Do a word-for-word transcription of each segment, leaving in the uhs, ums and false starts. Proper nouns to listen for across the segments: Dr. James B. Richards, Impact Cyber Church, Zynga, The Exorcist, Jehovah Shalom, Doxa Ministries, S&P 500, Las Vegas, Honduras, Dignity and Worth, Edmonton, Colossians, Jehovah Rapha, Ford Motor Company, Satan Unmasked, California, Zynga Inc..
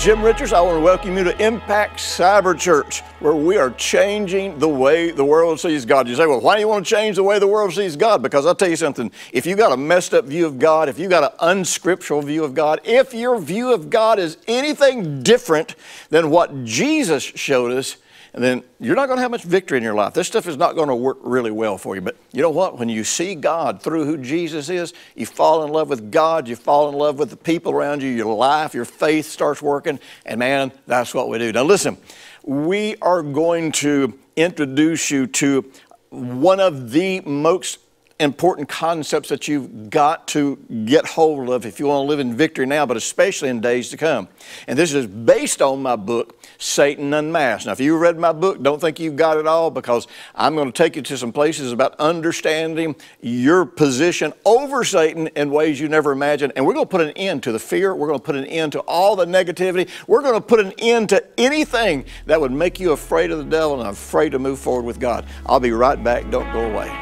Jim Richards. I want to welcome you to Impact Cyber Church, where we are changing the way the world sees God. You say, well, why do you want to change the way the world sees God? Because I'll tell you something, if you got a messed up view of God, if you got an unscriptural view of God, if your view of God is anything different than what Jesus showed us, and then you're not going to have much victory in your life. This stuff is not going to work really well for you. But you know what? When you see God through who Jesus is, you fall in love with God. You fall in love with the people around you. Your life, your faith starts working. And man, that's what we do. Now listen, we are going to introduce you to one of the most important concepts that you've got to get hold of if you want to live in victory now, but especially in days to come. And this is based on my book, Satan Unmasked. Now, if you read my book, don't think you've got it all, because I'm going to take you to some places about understanding your position over Satan in ways you never imagined. And we're going to put an end to the fear. We're going to put an end to all the negativity. We're going to put an end to anything that would make you afraid of the devil and afraid to move forward with God. I'll be right back. Don't go away.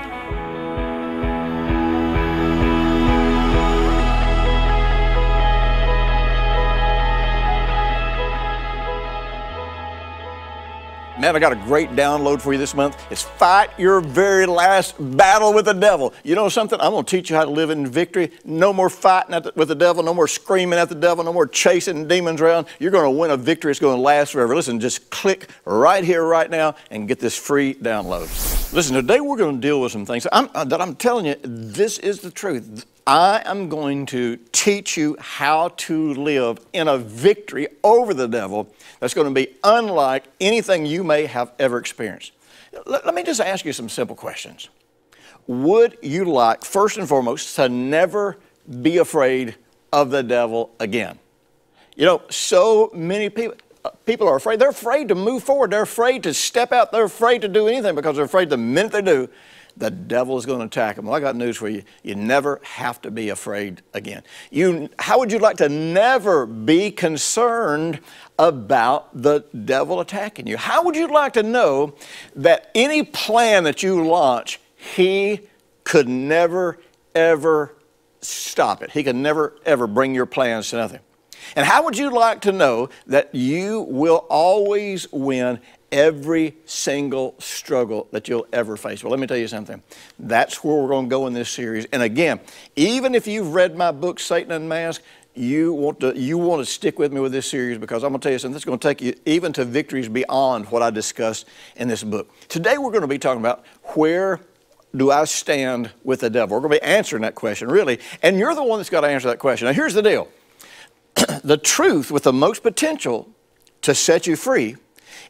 Man, I got a great download for you this month. It's fight your very last battle with the devil. You know something? I'm going to teach you how to live in victory. No more fighting at the, with the devil. No more screaming at the devil. No more chasing demons around. You're going to win a victory. It's going to last forever. Listen, just click right here, right now, and get this free download. Listen, today we're going to deal with some things I'm, that I'm telling you, this is the truth. I am going to teach you how to live in a victory over the devil that's going to be unlike anything you may have ever experienced. Let, let me just ask you some simple questions. Would you like, first and foremost, to never be afraid of the devil again? You know, so many people... People are afraid. They're afraid to move forward. They're afraid to step out. They're afraid to do anything, because they're afraid the minute they do, the devil is going to attack them. Well, I got news for you. You never have to be afraid again. You, how would you like to never be concerned about the devil attacking you? How would you like to know that any plan that you launch, he could never, ever stop it? He could never, ever bring your plans to nothing. And how would you like to know that you will always win every single struggle that you'll ever face? Well, let me tell you something. That's where we're going to go in this series. And again, even if you've read my book, Satan Unmasked, you want to, you want to stick with me with this series, because I'm going to tell you something that's going to take you even to victories beyond what I discussed in this book. Today, we're going to be talking about where do I stand with the devil? We're going to be answering that question, really. And you're the one that's got to answer that question. Now, here's the deal. The truth with the most potential to set you free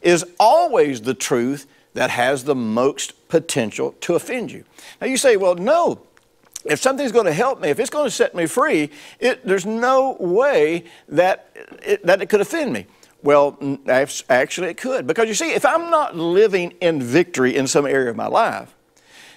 is always the truth that has the most potential to offend you. Now you say, well, no, if something's going to help me, if it's going to set me free, it, there's no way that it, that it could offend me. Well, actually it could. Because you see, if I'm not living in victory in some area of my life,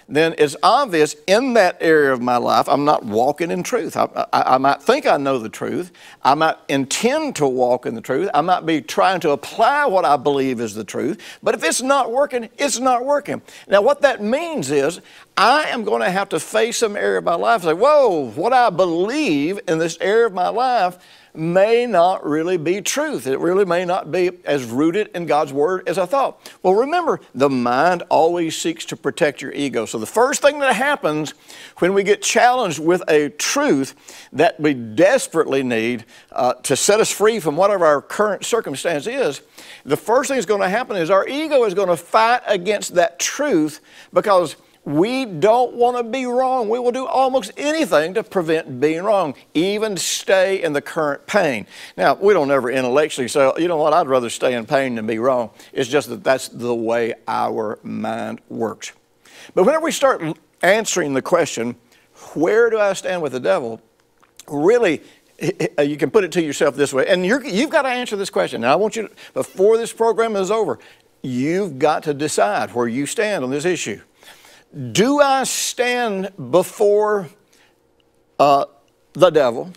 then it's obvious in that area of my life I'm not walking in truth. I, I, I might think I know the truth. I might intend to walk in the truth. I might be trying to apply what I believe is the truth. But if it's not working, it's not working. Now, what that means is I am going to have to face some area of my life and say, whoa, what I believe in this area of my life may not really be truth. It really may not be as rooted in God's Word as I thought. Well, remember, the mind always seeks to protect your ego. So the first thing that happens when we get challenged with a truth that we desperately need uh, to set us free from whatever our current circumstance is, the first thing that's going to happen is our ego is going to fight against that truth, because we don't want to be wrong. We will do almost anything to prevent being wrong, even stay in the current pain. Now, we don't ever intellectually say, you know what, I'd rather stay in pain than be wrong. It's just that that's the way our mind works. But whenever we start answering the question, where do I stand with the devil, really, you can put it to yourself this way. And you're, you've got to answer this question. Now, I want you to, before this program is over, you've got to decide where you stand on this issue. Do I stand before uh, the devil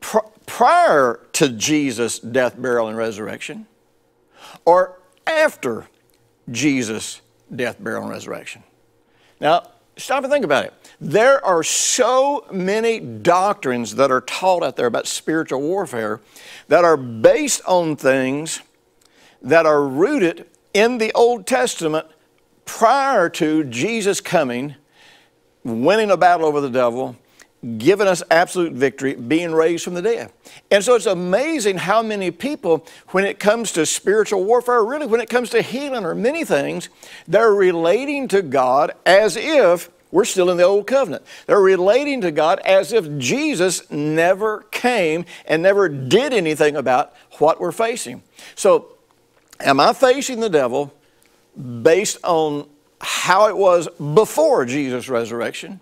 pr prior to Jesus' death, burial, and resurrection, or after Jesus' death, burial, and resurrection? Now, stop and think about it. There are so many doctrines that are taught out there about spiritual warfare that are based on things that are rooted in the Old Testament prior to Jesus coming, winning a battle over the devil, giving us absolute victory, being raised from the dead. And so it's amazing how many people, when it comes to spiritual warfare, really when it comes to healing or many things, they're relating to God as if we're still in the Old Covenant. They're relating to God as if Jesus never came and never did anything about what we're facing. So am I facing the devil based on how it was before Jesus' resurrection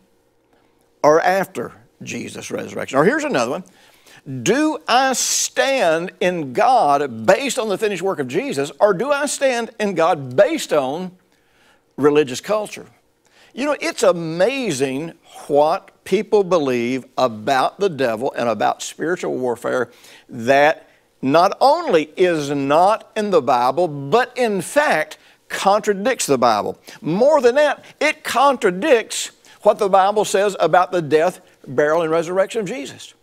or after Jesus' resurrection? Or here's another one. Do I stand in God based on the finished work of Jesus, or do I stand in God based on religious culture? You know, it's amazing what people believe about the devil and about spiritual warfare that not only is not in the Bible, but in fact contradicts the Bible. More than that, it contradicts what the Bible says about the death, burial, and resurrection of Jesus.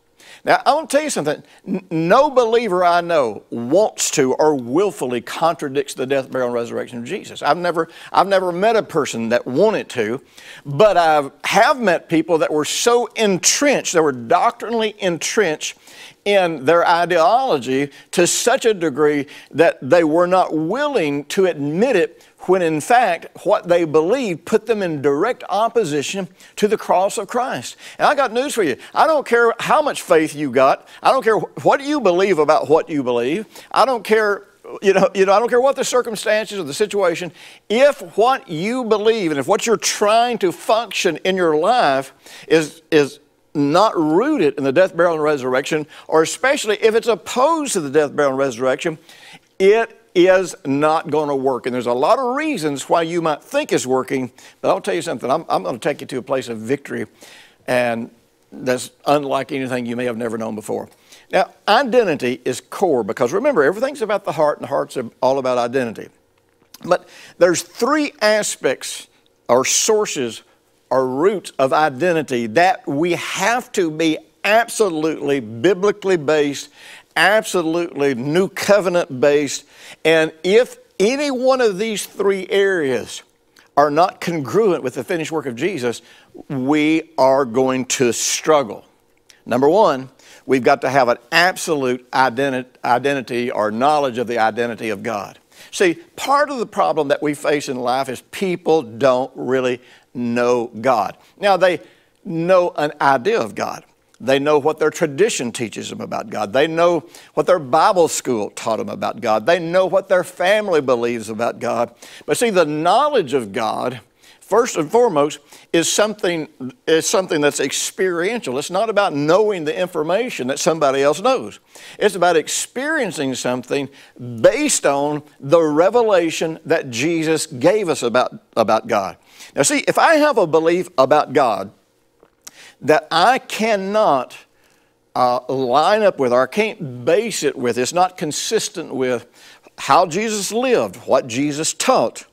Now, I want to tell you something. No believer I know wants to or willfully contradicts the death, burial, and resurrection of Jesus. I've never, I've never met a person that wanted to, but I have met people that were so entrenched, they were doctrinally entrenched in their ideology to such a degree that they were not willing to admit it, when in fact what they believed put them in direct opposition to the cross of Christ. And I got news for you. I don't care how much faith you got. I don't care what you believe about what you believe. I don't care, you know, you know, I don't care what the circumstances or the situation. If what you believe and if what you're trying to function in your life is, is not rooted in the death, burial, and resurrection, or especially if it's opposed to the death, burial, and resurrection, it is not going to work. And there's a lot of reasons why you might think it's working, but I'll tell you something. I'm, I'm going to take you to a place of victory, and that's unlike anything you may have never known before. Now, identity is core, because remember, everything's about the heart, and the heart's all about identity. But there's three aspects or sources or roots of identity that we have to be absolutely biblically based, absolutely new covenant based. And if any one of these three areas are not congruent with the finished work of Jesus, we are going to struggle. Number one, we've got to have an absolute identi- identity or knowledge of the identity of God. See, part of the problem that we face in life is people don't really know God. Now, they know an idea of God. They know what their tradition teaches them about God. They know what their Bible school taught them about God. They know what their family believes about God. But see, the knowledge of God, first and foremost, is something, is something that's experiential. It's not about knowing the information that somebody else knows. It's about experiencing something based on the revelation that Jesus gave us about, about God. Now see, if I have a belief about God that I cannot uh, line up with, or I can't base it with, it's not consistent with how Jesus lived, what Jesus taught,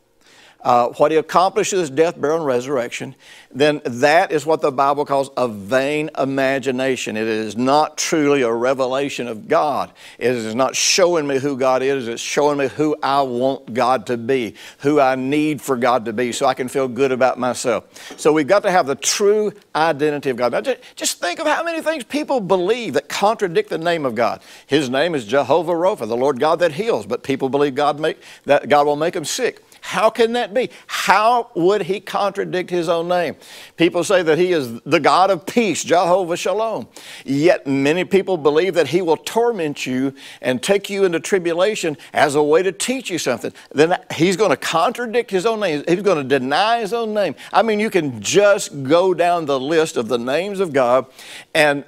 uh, what he accomplished in his death, burial, and resurrection, then that is what the Bible calls a vain imagination. It is not truly a revelation of God. It is not showing me who God is. It's showing me who I want God to be, who I need for God to be, so I can feel good about myself. So we've got to have the true identity of God. Now, just think of how many things people believe that contradict the name of God. His name is Jehovah Rapha, the Lord God that heals, but people believe God make, that God will make them sick. How can that be? How would he contradict his own name? People say that he is the God of peace, Jehovah Shalom. Yet many people believe that he will torment you and take you into tribulation as a way to teach you something. Then he's going to contradict his own name. He's going to deny his own name. I mean, you can just go down the list of the names of God and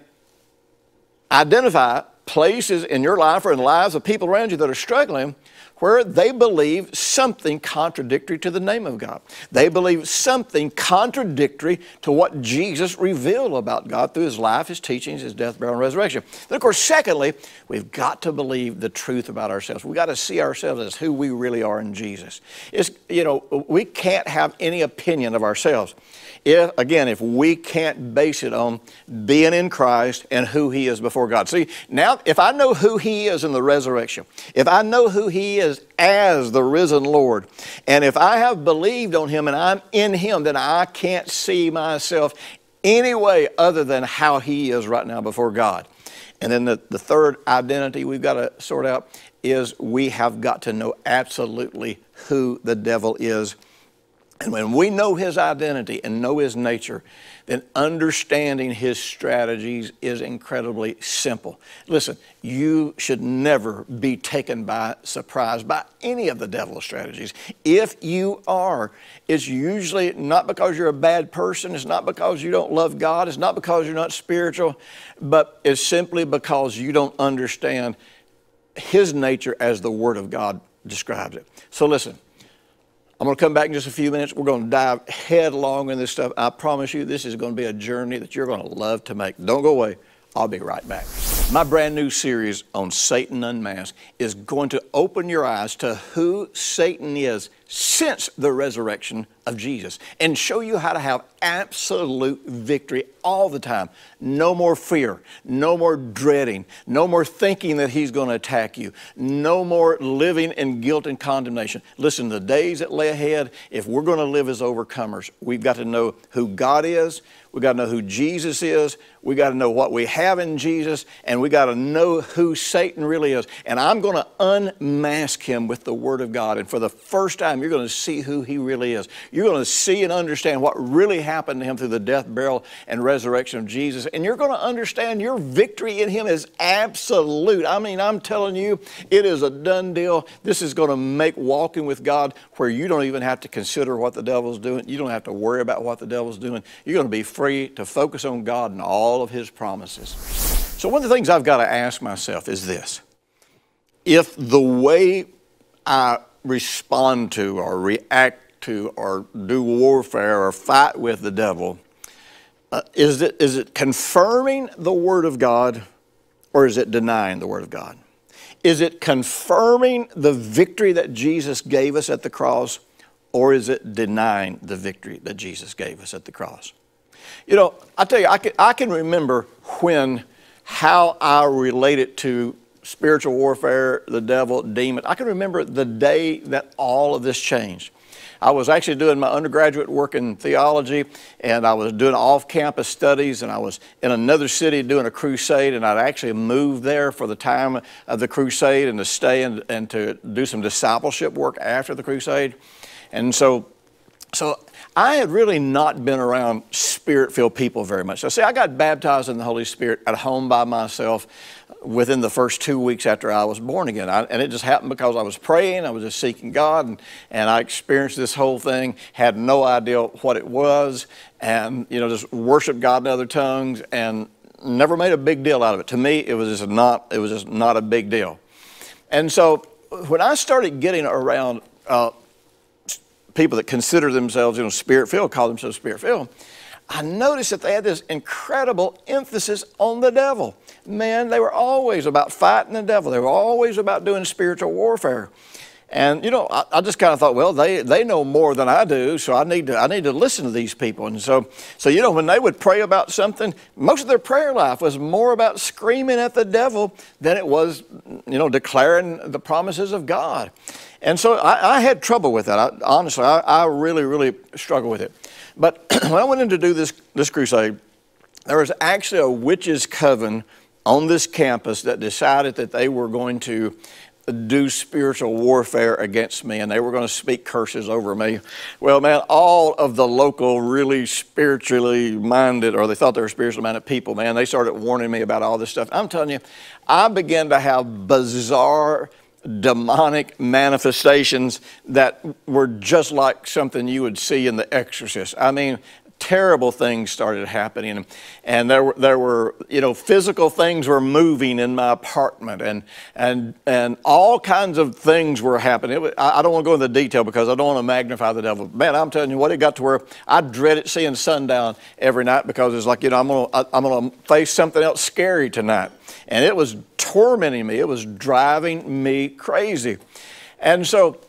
identify places in your life or in the lives of people around you that are struggling where they believe something contradictory to the name of God. They believe something contradictory to what Jesus revealed about God through His life, His teachings, His death, burial, and resurrection. Then, of course, secondly, we've got to believe the truth about ourselves. We've got to see ourselves as who we really are in Jesus. It's, you know, we can't have any opinion of ourselves. If, again, if we can't base it on being in Christ and who He is before God. See, now, if I know who He is in the resurrection, if I know who He is as the risen Lord, and if I have believed on Him and I'm in Him, then I can't see myself any way other than how He is right now before God. And then the, the third identity we've got to sort out is we have got to know absolutely who the devil is. And when we know his identity and know his nature, then understanding his strategies is incredibly simple. Listen, you should never be taken by surprise by any of the devil's strategies. If you are, it's usually not because you're a bad person, it's not because you don't love God, it's not because you're not spiritual, but it's simply because you don't understand his nature as the Word of God describes it. So listen. I'm going to come back in just a few minutes. We're going to dive headlong in this stuff. I promise you, this is going to be a journey that you're going to love to make. Don't go away. I'll be right back. My brand new series on Satan Unmasked is going to open your eyes to who Satan is since the resurrection of Jesus and show you how to have absolute victory all the time. No more fear, no more dreading, no more thinking that he's going to attack you, no more living in guilt and condemnation. Listen, the days that lay ahead, if we're going to live as overcomers, we've got to know who God is, we've got to know who Jesus is, we've got to know what we have in Jesus, and we've got to know who Satan really is. And I'm going to unmask him with the Word of God, and for the first time, you're going to see who he really is. You're going to see and understand what really happened to him through the death, burial, and resurrection of Jesus. And you're going to understand your victory in him is absolute. I mean, I'm telling you, it is a done deal. This is going to make walking with God where you don't even have to consider what the devil's doing. You don't have to worry about what the devil's doing. You're going to be free to focus on God and all of his promises. So one of the things I've got to ask myself is this. If the way I respond to or react to or do warfare or fight with the devil, uh, is it, is it confirming the Word of God or is it denying the Word of God? Is it confirming the victory that Jesus gave us at the cross or is it denying the victory that Jesus gave us at the cross? You know, I tell you, I can, I can remember when, how I related to spiritual warfare, the devil, demons. I can remember the day that all of this changed. I was actually doing my undergraduate work in theology, and I was doing off-campus studies, and I was in another city doing a crusade, and I'd actually moved there for the time of the crusade and to stay and, and to do some discipleship work after the crusade. And so, so I had really not been around Spirit-filled people very much. So see, I got baptized in the Holy Spirit at home by myself within the first two weeks after I was born again. I, and it just happened because I was praying, I was just seeking God, and, and I experienced this whole thing, had no idea what it was, and you know, just worshiped God in other tongues, and never made a big deal out of it. To me, it was just not, it was just not a big deal. And so when I started getting around uh, people that consider themselves, you know, Spirit-filled, call themselves Spirit-filled, I noticed that they had this incredible emphasis on the devil. Man, they were always about fighting the devil. They were always about doing spiritual warfare. And, you know, I, I just kind of thought, well, they, they know more than I do, so I need to, I need to listen to these people. And so, so, you know, when they would pray about something, most of their prayer life was more about screaming at the devil than it was, you know, declaring the promises of God. And so I, I had trouble with that. I, honestly, I, I really, really struggled with it. But when I went in to do this, this crusade, there was actually a witches' coven on this campus that decided that they were going to do spiritual warfare against me, and they were going to speak curses over me. Well, man, all of the local really spiritually minded, or they thought they were spiritually minded people, man, they started warning me about all this stuff. I'm telling you, I began to have bizarre demonic manifestations that were just like something you would see in The Exorcist. I mean, terrible things started happening, and there were, there were you know, physical things were moving in my apartment, and and and all kinds of things were happening. It was, I don't want to go into the detail because I don't want to magnify the devil. Man, I'm telling you what, it got to where I dreaded seeing sundown every night because it's like, you know, I'm gonna I'm gonna face something else scary tonight, and it was tormenting me. It was driving me crazy, and so.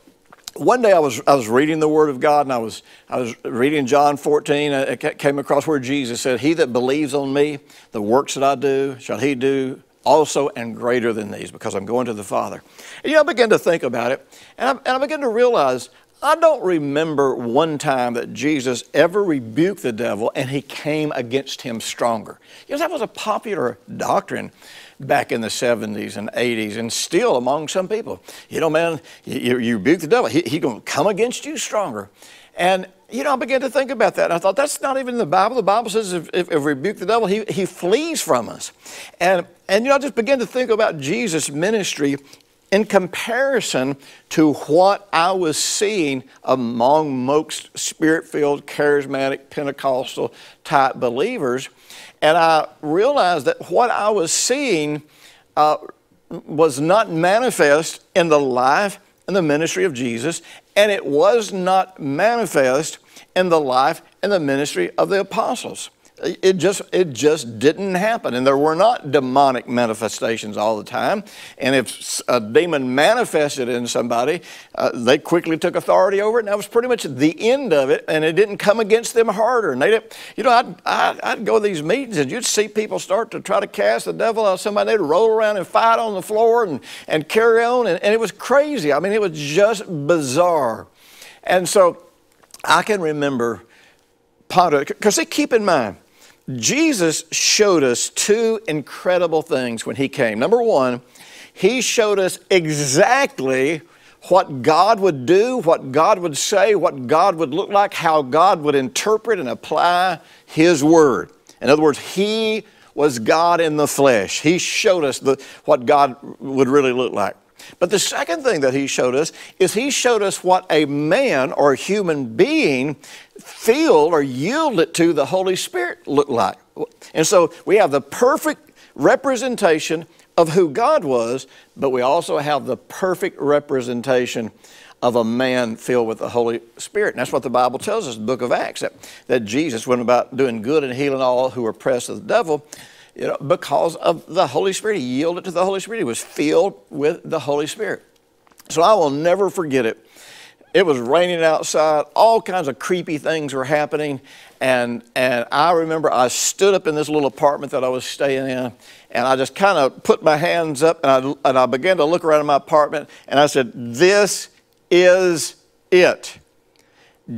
One day I was, I was reading the Word of God, and I was, I was reading John fourteen. I came across where Jesus said, "He that believes on me, the works that I do, shall he do also, and greater than these, because I'm going to the Father." And, you know, I began to think about it, and I, and I began to realize I don't remember one time that Jesus ever rebuked the devil and he came against him stronger. You know, that was a popular doctrine back in the seventies and eighties, and still among some people. You know, man, you, you rebuke the devil, he's he going to come against you stronger. And, you know, I began to think about that, and I thought, that's not even in the Bible. The Bible says if, if, if we rebuke the devil, he, he flees from us. And, and, you know, I just began to think about Jesus' ministry in comparison to what I was seeing among most spirit-filled, charismatic, Pentecostal type believers. And I realized that what I was seeing uh, was not manifest in the life and the ministry of Jesus, and it was not manifest in the life and the ministry of the apostles. It just, it just didn't happen, and there were not demonic manifestations all the time. And if a demon manifested in somebody, uh, they quickly took authority over it, and that was pretty much the end of it, and it didn't come against them harder. And they didn't, you know, I'd, I'd, I'd go to these meetings, and you'd see people start to try to cast the devil out of somebody. They'd roll around and fight on the floor and, and carry on, and, and it was crazy. I mean, it was just bizarre. And so I can remember pondering, because see, keep in mind, Jesus showed us two incredible things when he came. Number one, he showed us exactly what God would do, what God would say, what God would look like, how God would interpret and apply his word. In other words, he was God in the flesh. He showed us the, what God would really look like. But the second thing that he showed us is he showed us what a man or a human being filled or yielded to the Holy Spirit looked like. And so we have the perfect representation of who God was, but we also have the perfect representation of a man filled with the Holy Spirit. And that's what the Bible tells us in the book of Acts, that, that Jesus went about doing good and healing all who were oppressed of the devil. You know, because of the Holy Spirit. He yielded to the Holy Spirit. He was filled with the Holy Spirit. So I will never forget it. It was raining outside. All kinds of creepy things were happening. And, and I remember I stood up in this little apartment that I was staying in, and I just kind of put my hands up, and I, and I began to look around in my apartment, and I said, "This is it."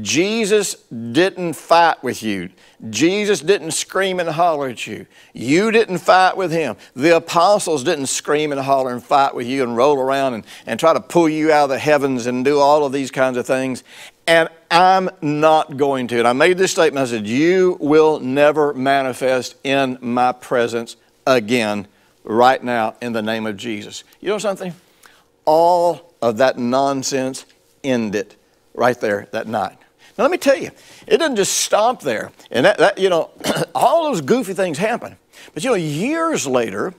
Jesus didn't fight with you. Jesus didn't scream and holler at you. You didn't fight with him. The apostles didn't scream and holler and fight with you and roll around and, and try to pull you out of the heavens and do all of these kinds of things. And I'm not going to. And I made this statement. I said, "You will never manifest in my presence again right now in the name of Jesus." You know something? All of that nonsense ended right there that night. Now, let me tell you, it didn't just stop there. And that, that you know, all those goofy things happened. But, you know, years later,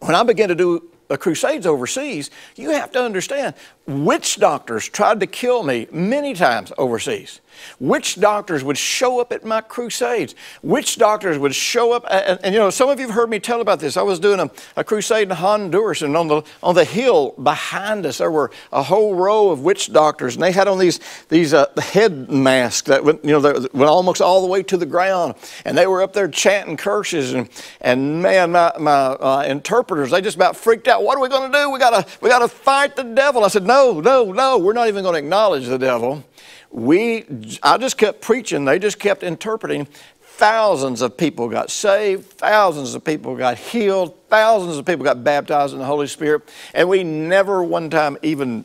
when I began to do the crusades overseas, you have to understand, witch doctors tried to kill me many times overseas. Witch doctors would show up at my crusades. Witch doctors would show up, and, and, and you know, some of you have heard me tell about this. I was doing a, a crusade in Honduras, and on the, on the hill behind us, there were a whole row of witch doctors, and they had on these, these uh, head masks that went, you know, that went almost all the way to the ground, and they were up there chanting curses, and, and man, my, my uh, interpreters, they just about freaked out. What are we going to do? We gotta, we gotta fight the devil. I said, "No. No, no, no, we're not even going to acknowledge the devil." We, I just kept preaching. They just kept interpreting. Thousands of people got saved. Thousands of people got healed. Thousands of people got baptized in the Holy Spirit. And we never one time even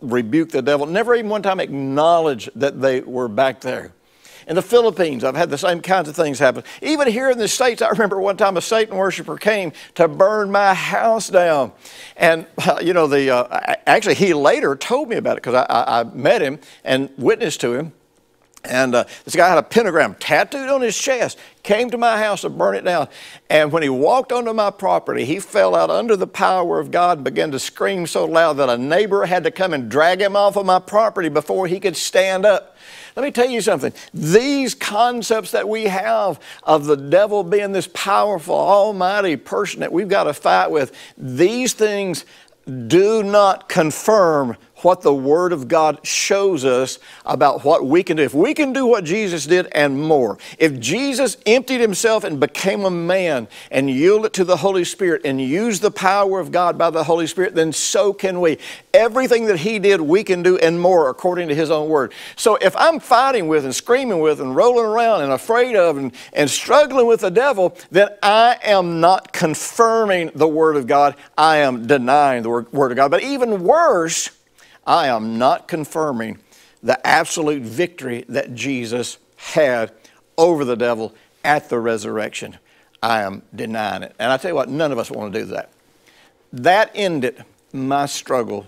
rebuked the devil. Never even one time acknowledged that they were back there. In the Philippines, I've had the same kinds of things happen. Even here in the States, I remember one time a Satan worshiper came to burn my house down. And, uh, you know, the uh, actually he later told me about it because I, I, I met him and witnessed to him. And uh, this guy had a pentagram tattooed on his chest, came to my house to burn it down. And when he walked onto my property, he fell out under the power of God and began to scream so loud that a neighbor had to come and drag him off of my property before he could stand up. Let me tell you something. These concepts that we have of the devil being this powerful, almighty person that we've got to fight with, these things do not confirm what the Word of God shows us about what we can do. If we can do what Jesus did and more, if Jesus emptied himself and became a man and yielded to the Holy Spirit and used the power of God by the Holy Spirit, then so can we. Everything that he did, we can do and more according to his own Word. So if I'm fighting with and screaming with and rolling around and afraid of and, and struggling with the devil, then I am not confirming the Word of God. I am denying the Word of God. But even worse, I am not confirming the absolute victory that Jesus had over the devil at the resurrection. I am denying it. And I tell you what, none of us want to do that. That ended my struggle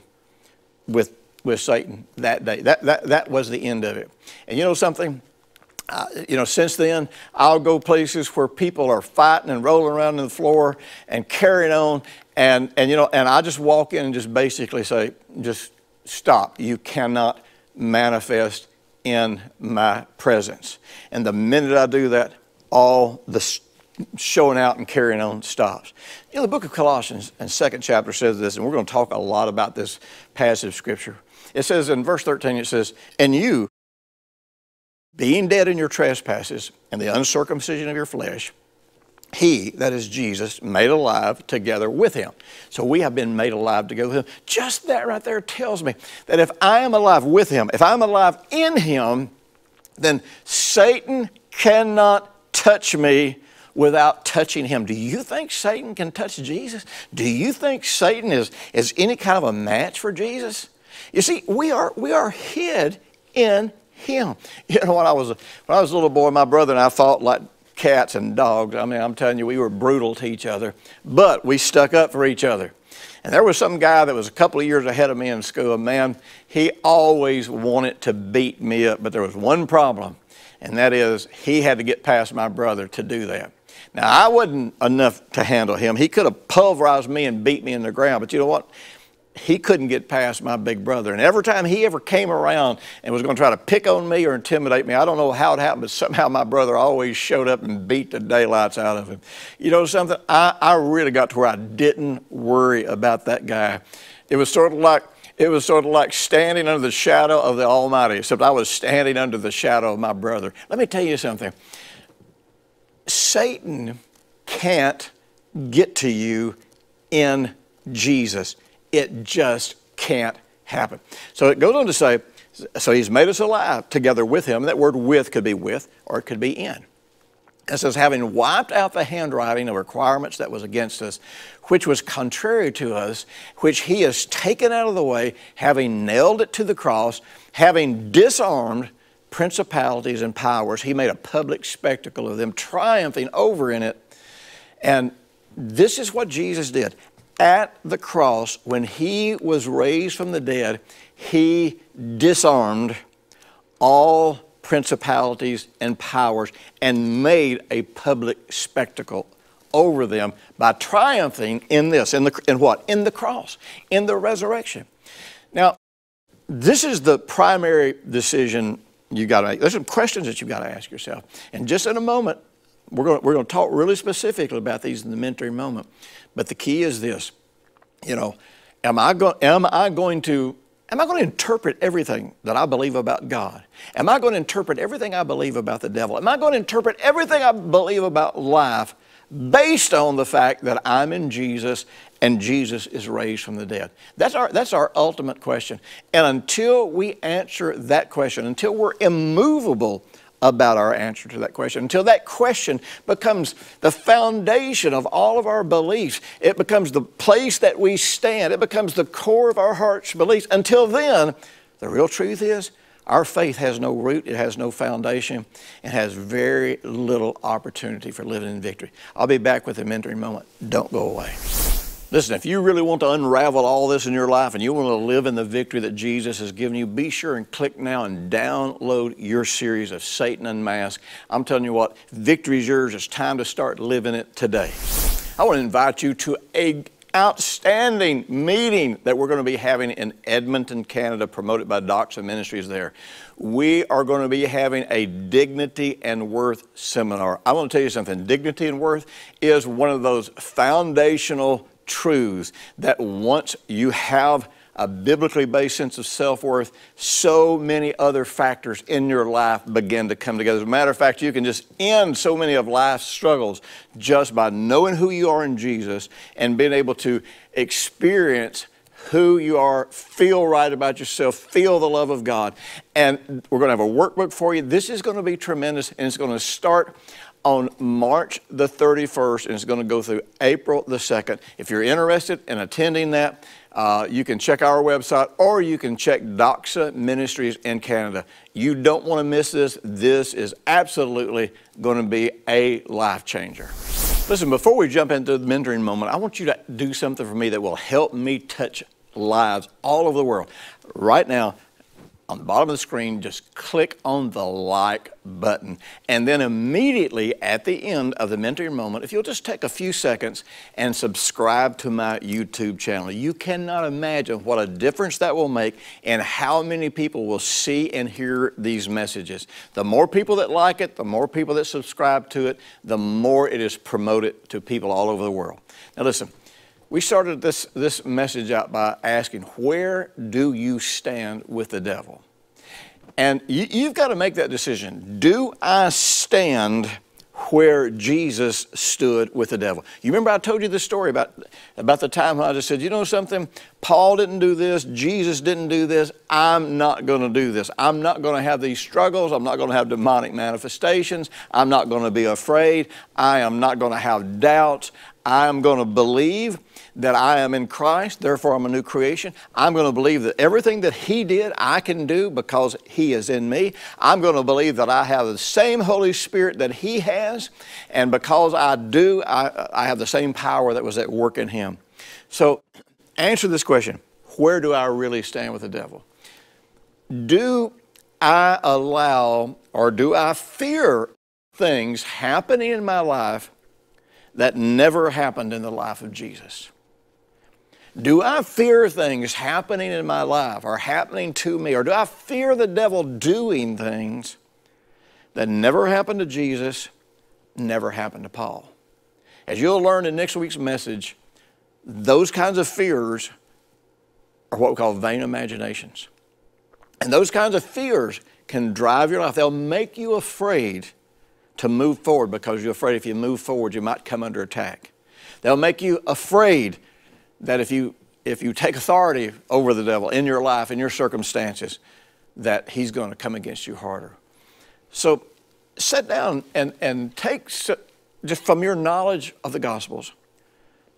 with, with Satan that day. That, that, that was the end of it. And you know something? Uh, you know, since then, I'll go places where people are fighting and rolling around on the floor and carrying on. And, and you know, and I just walk in and just basically say, just... stop. You cannot manifest in my presence. And the minute I do that, all the showing out and carrying on stops. You know, the book of Colossians and second chapter says this, and we're going to talk a lot about this passage of Scripture. It says in verse thirteen, it says, "And you, being dead in your trespasses and the uncircumcision of your flesh, He," that is Jesus, "made alive together with him." So we have been made alive together with him. Just that right there tells me that if I am alive with him, if I'm alive in him, then Satan cannot touch me without touching him. Do you think Satan can touch Jesus? Do you think Satan is, is any kind of a match for Jesus? You see, we are, we are hid in him. You know, when I was a, when I was a little boy, my brother and I fought like cats and dogs. I mean, I'm telling you, we were brutal to each other, but we stuck up for each other. And there was some guy that was a couple of years ahead of me in school, and man, he always wanted to beat me up, but there was one problem, and that is he had to get past my brother to do that. Now, I wasn't enough to handle him. He could have pulverized me and beat me in the ground, but you know what? He couldn't get past my big brother. And every time he ever came around and was going to try to pick on me or intimidate me, I don't know how it happened, but somehow my brother always showed up and beat the daylights out of him. You know something? I, I really got to where I didn't worry about that guy. It was sort of like, it was sort of like standing under the shadow of the Almighty, except I was standing under the shadow of my brother. Let me tell you something. Satan can't get to you in Jesus. It just can't happen. So it goes on to say, so he's made us alive together with him. That word "with" could be with or it could be in. It says, "having wiped out the handwriting of requirements that was against us, which was contrary to us, which he has taken out of the way, having nailed it to the cross, having disarmed principalities and powers, he made a public spectacle of them, triumphing over in it." And this is what Jesus did. At the cross, when he was raised from the dead, he disarmed all principalities and powers and made a public spectacle over them by triumphing in this, in the, in what? In the cross, in the resurrection. Now, this is the primary decision you got to make. There's some questions that you've got to ask yourself. And just in a moment, We're going, to, we're going to talk really specifically about these in the mentoring moment. But the key is this, you know, am I, go, am I going to, am I going to interpret everything that I believe about God? Am I going to interpret everything I believe about the devil? Am I going to interpret everything I believe about life based on the fact that I'm in Jesus and Jesus is raised from the dead? That's our, that's our ultimate question. And until we answer that question, until we're immovable about our answer to that question, until that question becomes the foundation of all of our beliefs, it becomes the place that we stand, it becomes the core of our heart's beliefs. Until then, the real truth is our faith has no root, it has no foundation, it has very little opportunity for living in victory. I'll be back with a mentoring moment. Don't go away. Listen, if you really want to unravel all this in your life and you want to live in the victory that Jesus has given you, be sure and click now and download your series of Satan Unmasked. I'm telling you what, victory is yours. It's time to start living it today. I want to invite you to a outstanding meeting that we're going to be having in Edmonton, Canada, promoted by Doxa Ministries there. We are going to be having a Dignity and Worth seminar. I want to tell you something. Dignity and Worth is one of those foundational truths that once you have a biblically based sense of self-worth, so many other factors in your life begin to come together. As a matter of fact, you can just end so many of life's struggles just by knowing who you are in Jesus and being able to experience who you are, feel right about yourself, feel the love of God. And we're going to have a workbook for you. This is going to be tremendous, and it's going to start on March the thirty-first, and it's going to go through April the second. If you're interested in attending that, uh, you can check our website, or you can check Doxa Ministries in Canada. You don't want to miss this. This is absolutely going to be a life changer. Listen, before we jump into the mentoring moment, I want you to do something for me that will help me touch lives all over the world. Right now, on the bottom of the screen, just click on the like button. And then immediately at the end of the mentoring moment, if you'll just take a few seconds and subscribe to my YouTube channel. You cannot imagine what a difference that will make and how many people will see and hear these messages. The more people that like it, the more people that subscribe to it, the more it is promoted to people all over the world. Now listen. We started this, this message out by asking, where do you stand with the devil? And you, you've got to make that decision. Do I stand where Jesus stood with the devil? You remember I told you this story about, about the time when I just said, you know something? Paul didn't do this. Jesus didn't do this. I'm not going to do this. I'm not going to have these struggles. I'm not going to have demonic manifestations. I'm not going to be afraid. I am not going to have doubts. I am going to believe that I am in Christ, therefore I'm a new creation. I'm going to believe that everything that He did, I can do because He is in me. I'm going to believe that I have the same Holy Spirit that He has, and because I do, I, I have the same power that was at work in Him. So answer this question, where do I really stand with the devil? Do I allow or do I fear things happening in my life that never happened in the life of Jesus? Do I fear things happening in my life or happening to me? Or do I fear the devil doing things that never happened to Jesus, never happened to Paul? As you'll learn in next week's message, those kinds of fears are what we call vain imaginations. And those kinds of fears can drive your life. They'll make you afraid to move forward because you're afraid if you move forward, you might come under attack. They'll make you afraid that if you, if you take authority over the devil in your life, in your circumstances, that he's going to come against you harder. So sit down and, and take, just from your knowledge of the Gospels,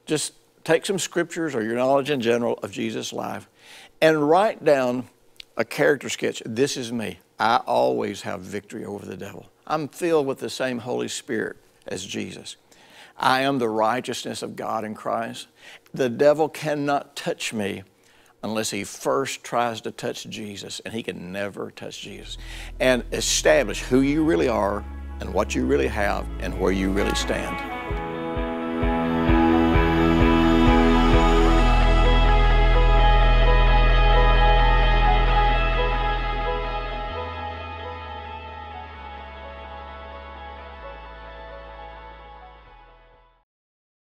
just take some scriptures or your knowledge in general of Jesus' life and write down a character sketch. This is me. I always have victory over the devil. I'm filled with the same Holy Spirit as Jesus. I am the righteousness of God in Christ. The devil cannot touch me unless he first tries to touch Jesus, and he can never touch Jesus. And establish who you really are and what you really have and where you really stand.